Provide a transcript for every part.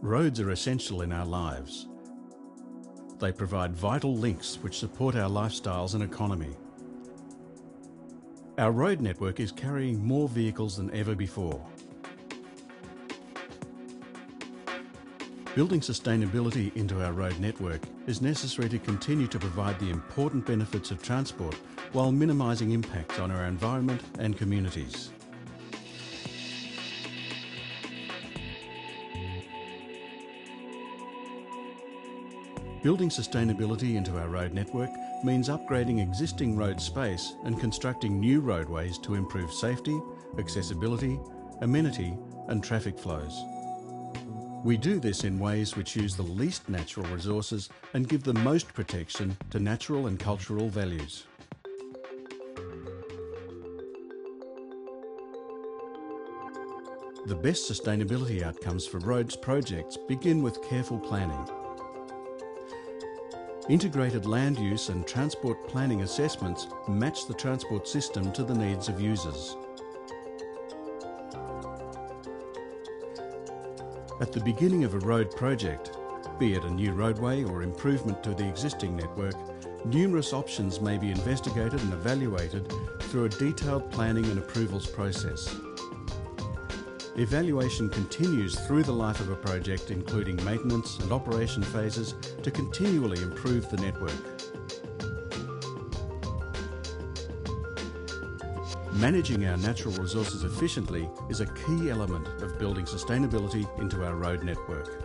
Roads are essential in our lives. They provide vital links which support our lifestyles and economy. Our road network is carrying more vehicles than ever before. Building sustainability into our road network is necessary to continue to provide the important benefits of transport while minimising impacts on our environment and communities. Building sustainability into our road network means upgrading existing road space and constructing new roadways to improve safety, accessibility, amenity and traffic flows. We do this in ways which use the least natural resources and give the most protection to natural and cultural values. The best sustainability outcomes for roads projects begin with careful planning. Integrated land use and transport planning assessments match the transport system to the needs of users. At the beginning of a road project, be it a new roadway or improvement to the existing network, numerous options may be investigated and evaluated through a detailed planning and approvals process. Evaluation continues through the life of a project, including maintenance and operation phases, to continually improve the network. Managing our natural resources efficiently is a key element of building sustainability into our road network.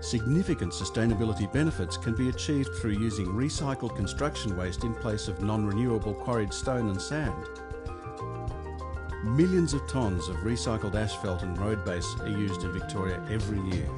Significant sustainability benefits can be achieved through using recycled construction waste in place of non-renewable quarried stone and sand. Millions of tonnes of recycled asphalt and road base are used in Victoria every year.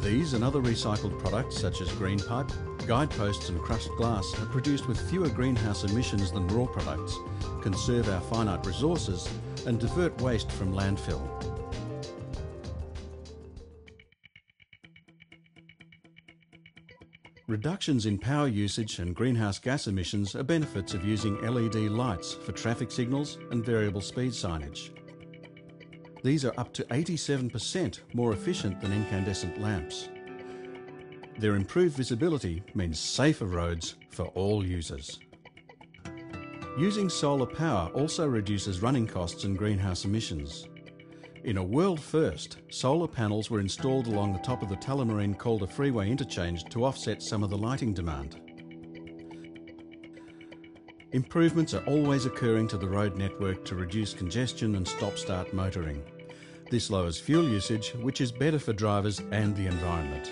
These and other recycled products such as green pipe, guideposts and crushed glass are produced with fewer greenhouse emissions than raw products, conserve our finite resources and divert waste from landfill. Reductions in power usage and greenhouse gas emissions are benefits of using LED lights for traffic signals and variable speed signage. These are up to 87% more efficient than incandescent lamps. Their improved visibility means safer roads for all users. Using solar power also reduces running costs and greenhouse emissions. In a world first, solar panels were installed along the top of the Tullamarine Calder Freeway interchange to offset some of the lighting demand. Improvements are always occurring to the road network to reduce congestion and stop-start motoring. This lowers fuel usage, which is better for drivers and the environment.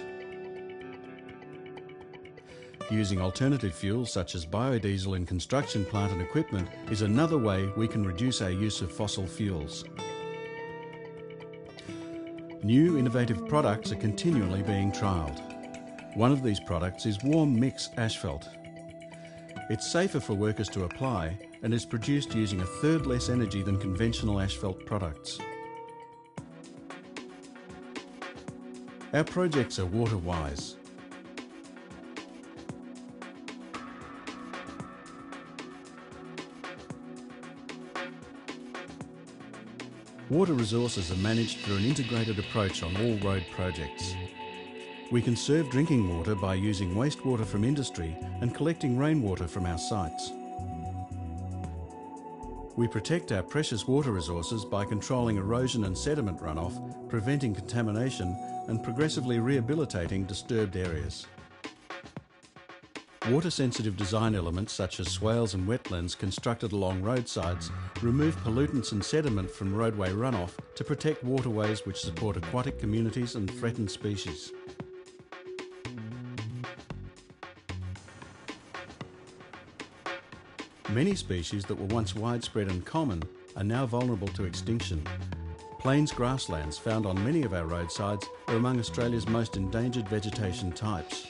Using alternative fuels such as biodiesel in construction plant and equipment is another way we can reduce our use of fossil fuels. New innovative products are continually being trialled. One of these products is warm mix asphalt. It's safer for workers to apply and is produced using a third less energy than conventional asphalt products. Our projects are water wise. Water resources are managed through an integrated approach on all road projects. We conserve drinking water by using wastewater from industry and collecting rainwater from our sites. We protect our precious water resources by controlling erosion and sediment runoff, preventing contamination and progressively rehabilitating disturbed areas. Water-sensitive design elements such as swales and wetlands constructed along roadsides remove pollutants and sediment from roadway runoff to protect waterways which support aquatic communities and threatened species. Many species that were once widespread and common are now vulnerable to extinction. Plains grasslands found on many of our roadsides are among Australia's most endangered vegetation types.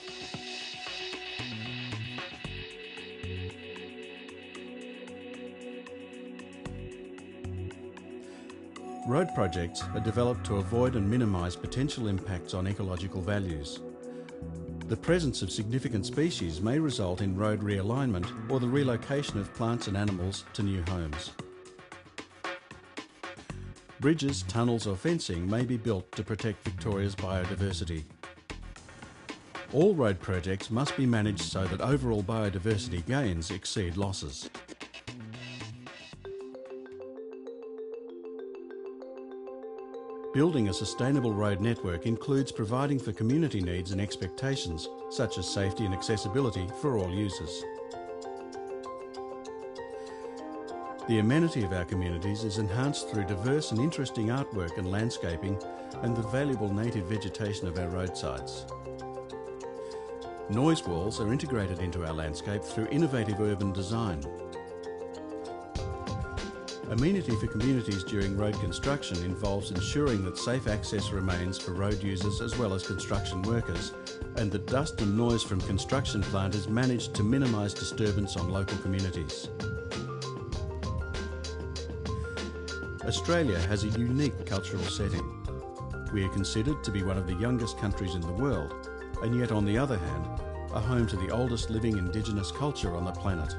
Road projects are developed to avoid and minimise potential impacts on ecological values. The presence of significant species may result in road realignment or the relocation of plants and animals to new homes. Bridges, tunnels or fencing may be built to protect Victoria's biodiversity. All road projects must be managed so that overall biodiversity gains exceed losses. Building a sustainable road network includes providing for community needs and expectations, such as safety and accessibility for all users. The amenity of our communities is enhanced through diverse and interesting artwork and landscaping and the valuable native vegetation of our roadsides. Noise walls are integrated into our landscape through innovative urban design. Amenity for communities during road construction involves ensuring that safe access remains for road users as well as construction workers, and that dust and noise from construction plant is managed to minimise disturbance on local communities. Australia has a unique cultural setting. We are considered to be one of the youngest countries in the world, and yet on the other hand, are home to the oldest living Indigenous culture on the planet.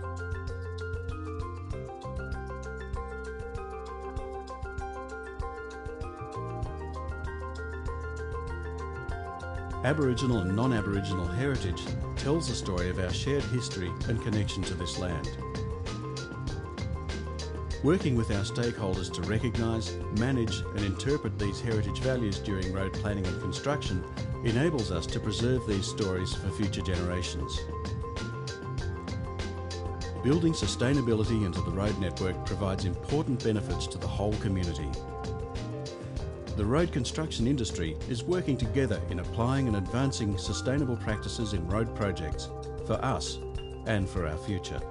Aboriginal and non-Aboriginal heritage tells the story of our shared history and connection to this land. Working with our stakeholders to recognise, manage and interpret these heritage values during road planning and construction enables us to preserve these stories for future generations. Building sustainability into the road network provides important benefits to the whole community. The road construction industry is working together in applying and advancing sustainable practices in road projects for us and for our future.